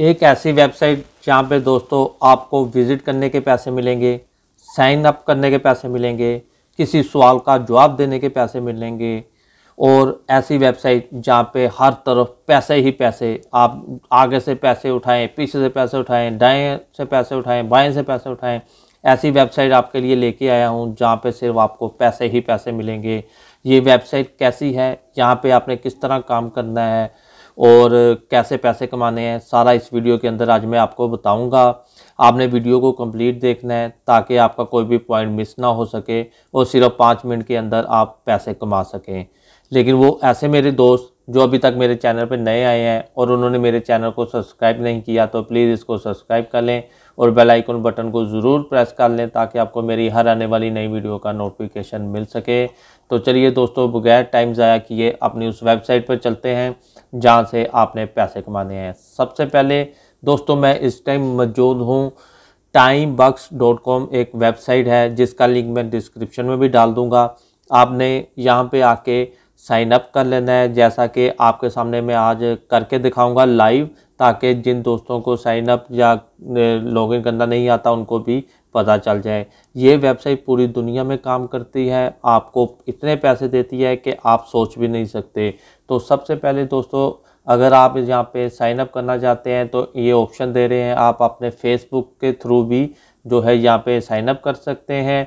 एक ऐसी वेबसाइट जहाँ पे दोस्तों आपको विज़िट करने के पैसे मिलेंगे, साइन अप करने के पैसे मिलेंगे, किसी सवाल का जवाब देने के पैसे मिलेंगे, और ऐसी वेबसाइट जहाँ पे हर तरफ पैसे ही पैसे, आप आगे से पैसे उठाएं, पीछे से पैसे उठाएं, दाएं से पैसे उठाएं, बाएं से पैसे उठाएं, ऐसी वेबसाइट आपके लिए लेके आया हूँ जहाँ पे सिर्फ आपको पैसे ही पैसे मिलेंगे। ये वेबसाइट कैसी है, यहाँ पे आपने किस तरह काम करना है और कैसे पैसे कमाने हैं, सारा इस वीडियो के अंदर आज मैं आपको बताऊंगा। आपने वीडियो को कंप्लीट देखना है ताकि आपका कोई भी पॉइंट मिस ना हो सके और सिर्फ 5 मिनट के अंदर आप पैसे कमा सकें। लेकिन वो ऐसे मेरे दोस्त जो अभी तक मेरे चैनल पर नए आए हैं और उन्होंने मेरे चैनल को सब्सक्राइब नहीं किया तो प्लीज़ इसको सब्सक्राइब कर लें और बेल आइकन बटन को ज़रूर प्रेस कर लें ताकि आपको मेरी हर आने वाली नई वीडियो का नोटिफिकेशन मिल सके। तो चलिए दोस्तों, बगैर टाइम ज़ाया किए अपनी उस वेबसाइट पर चलते हैं जहाँ से आपने पैसे कमाने हैं। सबसे पहले दोस्तों मैं इस टाइम मौजूद हूँ timebucks.com एक वेबसाइट है जिसका लिंक मैं डिस्क्रिप्शन में भी डाल दूँगा। आपने यहाँ पर आके साइन अप कर लेना है, जैसा कि आपके सामने मैं आज करके दिखाऊंगा लाइव, ताकि जिन दोस्तों को साइन अप या लॉगिन करना नहीं आता उनको भी पता चल जाए। ये वेबसाइट पूरी दुनिया में काम करती है, आपको इतने पैसे देती है कि आप सोच भी नहीं सकते। तो सबसे पहले दोस्तों अगर आप यहाँ पे साइन अप करना चाहते हैं तो ये ऑप्शन दे रहे हैं, आप अपने फेसबुक के थ्रू भी जो है यहाँ पे साइन अप कर सकते हैं,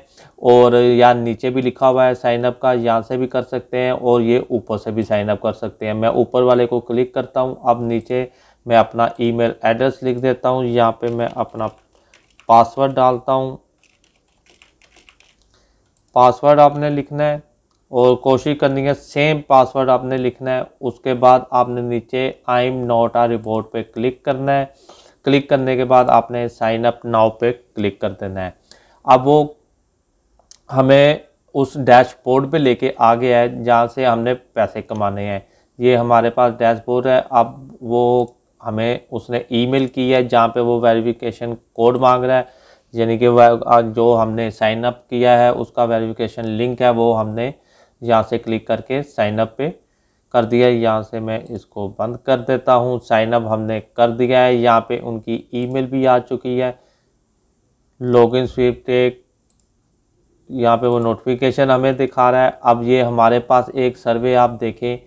और यहाँ नीचे भी लिखा हुआ है साइन अप का, यहाँ से भी कर सकते हैं और ये ऊपर से भी साइन अप कर सकते हैं। मैं ऊपर वाले को क्लिक करता हूँ। अब नीचे मैं अपना ईमेल एड्रेस लिख देता हूँ, यहाँ पे मैं अपना पासवर्ड डालता हूँ। पासवर्ड आपने लिखना है और कोशिश करनी है सेम पासवर्ड आपने लिखना है। उसके बाद आपने नीचे I am not a robot पे क्लिक करना है। क्लिक करने के बाद आपने साइन अप नाउ पे क्लिक कर देना है। अब वो हमें उस डैशबोर्ड पे लेके आ गया है जहाँ से हमने पैसे कमाने हैं। ये हमारे पास डैशबोर्ड है। अब वो हमें उसने ईमेल की है जहाँ पे वो वेरिफिकेशन कोड मांग रहा है, यानी कि जो हमने साइन अप किया है उसका वेरिफिकेशन लिंक है, वो हमने यहाँ से क्लिक करके साइन अप पे कर दिया है। यहाँ से मैं इसको बंद कर देता हूँ। साइन अप हमने कर दिया है। यहाँ पे उनकी ईमेल भी आ चुकी है, लॉगिन स्वीप टेक, यहाँ पे वो नोटिफिकेशन हमें दिखा रहा है। अब ये हमारे पास एक सर्वे आप देखें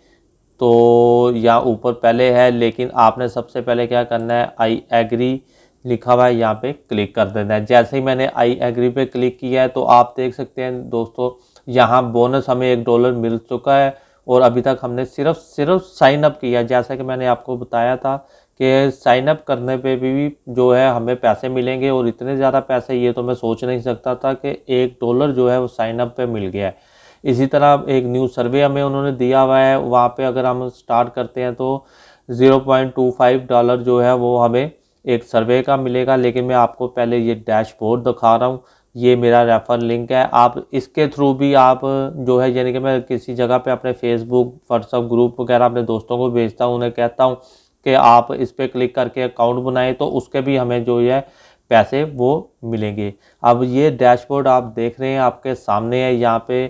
तो यहाँ ऊपर पहले है, लेकिन आपने सबसे पहले क्या करना है, आई एग्री लिखा हुआ है यहाँ पे क्लिक कर देना है। जैसे ही मैंने आई एग्री पे क्लिक किया है तो आप देख सकते हैं दोस्तों यहाँ बोनस हमें $1 मिल चुका है, और अभी तक हमने सिर्फ साइन अप किया। जैसा कि मैंने आपको बताया था कि साइन अप करने पे भी जो है हमें पैसे मिलेंगे, और इतने ज़्यादा पैसे ये तो मैं सोच नहीं सकता था कि $1 जो है वो साइन अप पे मिल गया है। इसी तरह एक न्यू सर्वे हमें उन्होंने दिया हुआ है, वहाँ पे अगर हम स्टार्ट करते हैं तो $0.25 जो है वो हमें एक सर्वे का मिलेगा। लेकिन मैं आपको पहले ये डैशबोर्ड दिखा रहा हूँ, ये मेरा रेफर लिंक है। आप इसके थ्रू भी आप जो है, यानी कि मैं किसी जगह पे अपने फेसबुक व्हाट्सअप ग्रुप वगैरह अपने दोस्तों को भेजता हूँ, उन्हें कहता हूँ कि आप इस पर क्लिक करके अकाउंट बनाएं, तो उसके भी हमें जो है पैसे वो मिलेंगे। अब ये डैशबोर्ड आप देख रहे हैं आपके सामने है, यहाँ पे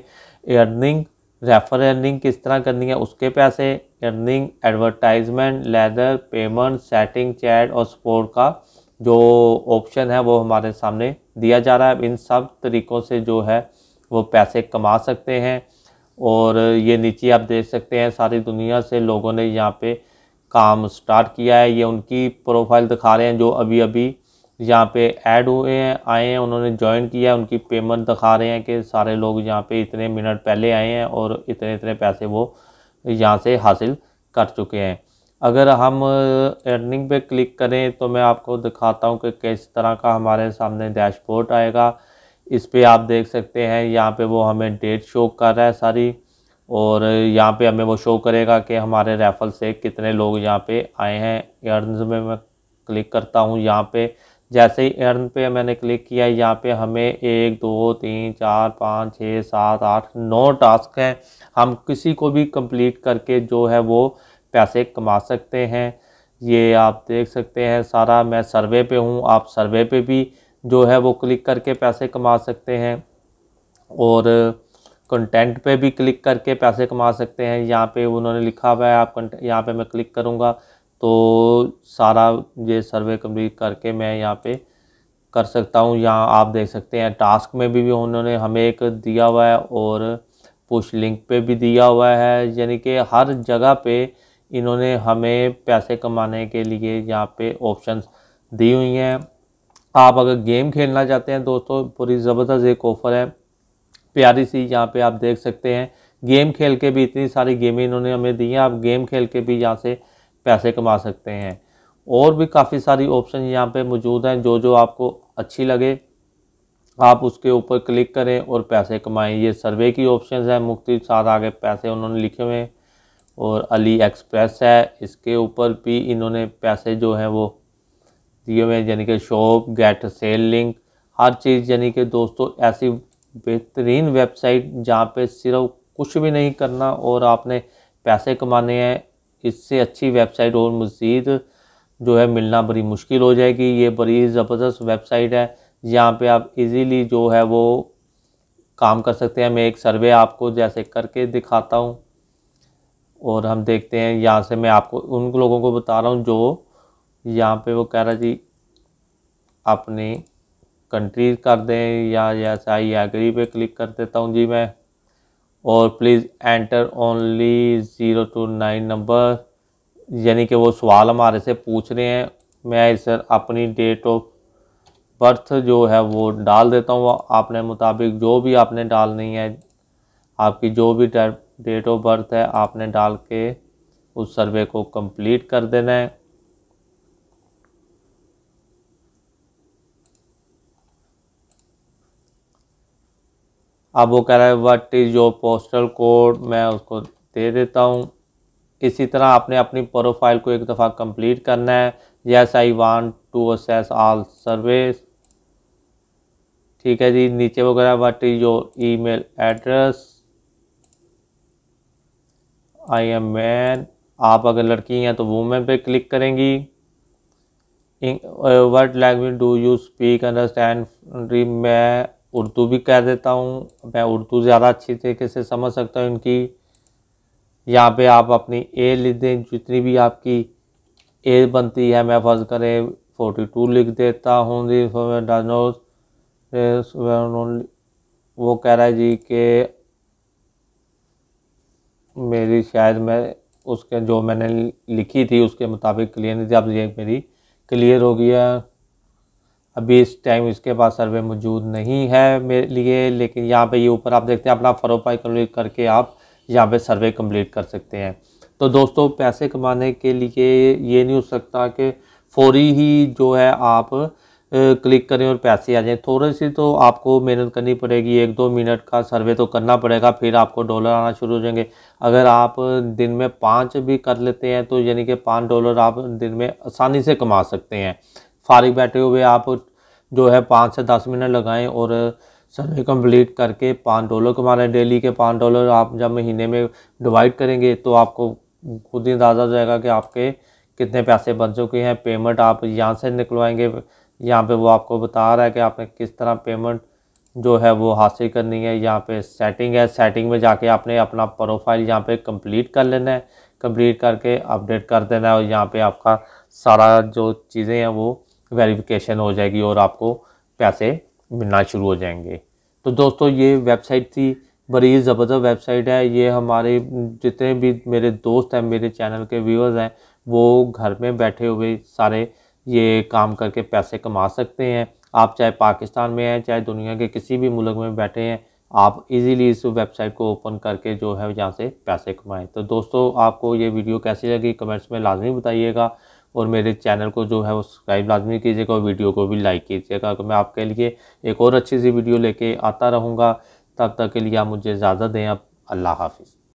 अर्निंग, रेफर अर्निंग किस तरह करनी है उसके पैसे, earning, advertisement, leather, payment, setting, chat और सपोर्ट का जो ऑप्शन है वो हमारे सामने दिया जा रहा है। इन सब तरीक़ों से जो है वो पैसे कमा सकते हैं, और ये नीचे आप देख सकते हैं सारी दुनिया से लोगों ने यहाँ पे काम स्टार्ट किया है। ये उनकी प्रोफाइल दिखा रहे हैं जो अभी अभी यहाँ पे ऐड हुए हैं, आए हैं, उन्होंने ज्वाइन किया है। उनकी पेमेंट दिखा रहे हैं कि सारे लोग यहाँ पे इतने मिनट पहले आए हैं और इतने पैसे वो यहाँ से हासिल कर चुके हैं। अगर हम अर्निंग पे क्लिक करें तो मैं आपको दिखाता हूं कि किस तरह का हमारे सामने डैशबोर्ड आएगा। इस पर आप देख सकते हैं यहाँ पे वो हमें डेट शो कर रहा है सारी, और यहाँ पे हमें वो शो करेगा कि हमारे रेफरल से कितने लोग यहाँ पे आए हैं। अर्न में मैं क्लिक करता हूँ। यहाँ पे जैसे ही अर्न पे मैंने क्लिक किया, यहाँ पे हमें 1 2 3 4 5 6 7 8 9 टास्क हैं। हम किसी को भी कंप्लीट करके जो है वो पैसे कमा सकते हैं। ये आप देख सकते हैं सारा, मैं सर्वे पे हूँ, आप सर्वे पे भी जो है वो क्लिक करके पैसे कमा सकते हैं, और कंटेंट पे भी क्लिक करके पैसे कमा सकते हैं। यहाँ पे उन्होंने लिखा हुआ है, आप यहाँ पे मैं क्लिक करूँगा तो सारा ये सर्वे कंप्लीट करके मैं यहाँ पे कर सकता हूँ। यहाँ आप देख सकते हैं टास्क में भी उन्होंने हमें एक दिया हुआ है और पुश लिंक पे भी दिया हुआ है, यानी कि हर जगह पे इन्होंने हमें पैसे कमाने के लिए यहाँ पे ऑप्शंस दी हुई हैं। आप अगर गेम खेलना चाहते हैं दोस्तों, पूरी ज़बरदस्त एक ऑफ़र है प्यारी सी, यहाँ पे आप देख सकते हैं। गेम खेल के भी इतनी सारी गेमें इन्होंने हमें दी हैं, आप गेम खेल के भी यहाँ से पैसे कमा सकते हैं। और भी काफ़ी सारी ऑप्शन यहाँ पे मौजूद हैं, जो जो आपको अच्छी लगे आप उसके ऊपर क्लिक करें और पैसे कमाएं। ये सर्वे की ऑप्शंस हैं, मुख्तलिफ साथ आगे पैसे उन्होंने लिखे हुए हैं, और अली एक्सप्रेस है, इसके ऊपर भी इन्होंने पैसे जो हैं वो दिए हुए हैं, यानी कि शॉप गेट सेल लिंक, हर चीज़। यानी कि दोस्तों ऐसी बेहतरीन वेबसाइट जहाँ पे सिर्फ कुछ भी नहीं करना और आपने पैसे कमाने हैं, इससे अच्छी वेबसाइट और मज़ीद जो है मिलना बड़ी मुश्किल हो जाएगी। ये बड़ी ज़बरदस्त वेबसाइट है, यहाँ पे आप इजीली जो है वो काम कर सकते हैं। मैं एक सर्वे आपको जैसे करके दिखाता हूँ और हम देखते हैं। यहाँ से मैं आपको उन लोगों को बता रहा हूँ जो यहाँ पे वो कह रहा जी अपनी कंट्री कर दें, या जैसा आई एग्री पे क्लिक कर देता हूँ जी मैं, और please enter only 0 to 9 number, यानी कि वो सवाल हमारे से पूछ रहे हैं। मैं सर अपनी डेट ऑफ बर्थ जो है वो डाल देता हूँ, आपने मुताबिक जो भी आपने डालनी है, आपकी जो भी डेट ऑफ बर्थ है आपने डाल के उस सर्वे को कंप्लीट कर देना है। अब वो कह रहा है what is your postal code, मैं उसको दे देता हूँ। इसी तरह आपने अपनी प्रोफाइल को एक दफ़ा कंप्लीट करना है। Yes I want to access all service, ठीक है जी। नीचे वो कह रहा है what is your email address, I am man, आप अगर लड़की हैं तो वुमेन पे क्लिक करेंगी। What language do you speak understand, मैं उर्दू भी कह देता हूँ, मैं उर्दू ज़्यादा अच्छी तरीके से समझ सकता हूँ इनकी। यहाँ पे आप अपनी एज लिख दें, जितनी भी आपकी एज बनती है, मैं फर्ज करें 42 लिख देता हूँ। वो कह रहा है जी कि मेरी शायद मैं उसके जो मैंने लिखी थी उसके मुताबिक क्लियर नहीं थी, अब ये मेरी क्लियर हो गया। अभी इस टाइम इसके पास सर्वे मौजूद नहीं है मेरे लिए, लेकिन यहाँ पे ये ऊपर आप देखते हैं अपना प्रोफाइल क्लिक करके आप यहाँ पे सर्वे कंप्लीट कर सकते हैं। तो दोस्तों पैसे कमाने के लिए ये नहीं हो सकता कि फौरी ही जो है आप क्लिक करें और पैसे आ जाएं, थोड़ी सी तो आपको मेहनत करनी पड़ेगी। 1-2 मिनट का सर्वे तो करना पड़ेगा, फिर आपको डॉलर आना शुरू हो जाएंगे। अगर आप दिन में 5 भी कर लेते हैं तो यानी कि $5 आप दिन में आसानी से कमा सकते हैं। फारिग बैठे हुए आप जो है 5 से 10 मिनट लगाएँ और सर्वे कंप्लीट करके $5 कमाना है। डेली के $5 आप जब महीने में डिवाइड करेंगे तो आपको खुद ही अंदाज़ा हो जाएगा कि आपके कितने पैसे बन चुके हैं। पेमेंट आप यहाँ से निकलवाएंगे, यहाँ पे वो आपको बता रहा है कि आपने किस तरह पेमेंट जो है वो हासिल करनी है। यहाँ पे सेटिंग है, सेटिंग में जाके आपने अपना प्रोफाइल यहाँ पे कंप्लीट कर लेना है, कंप्लीट करके अपडेट कर देना है और यहाँ पे आपका सारा जो चीज़ें हैं वो वेरिफिकेशन हो जाएगी और आपको पैसे मिलना शुरू हो जाएंगे। तो दोस्तों ये वेबसाइट थी, बड़ी ज़बरदस्त वेबसाइट है। ये हमारे जितने भी मेरे दोस्त हैं, मेरे चैनल के व्यूअर्स हैं, वो घर में बैठे हुए सारे ये काम करके पैसे कमा सकते हैं। आप चाहे पाकिस्तान में हैं, चाहे दुनिया के किसी भी मुल्क में बैठे हैं, आप इजीली इस वेबसाइट को ओपन करके जो है यहाँ से पैसे कमाएं। तो दोस्तों आपको ये वीडियो कैसी लगी कमेंट्स में लाजमी बताइएगा और मेरे चैनल को जो है वो सब्सक्राइब लाजमी कीजिएगा और वीडियो को भी लाइक कीजिएगा। मैं आपके लिए एक और अच्छी सी वीडियो लेके आता रहूँगा, तब तक के लिए आप मुझे इजाज़त दें। अब अल्लाह हाफिज़।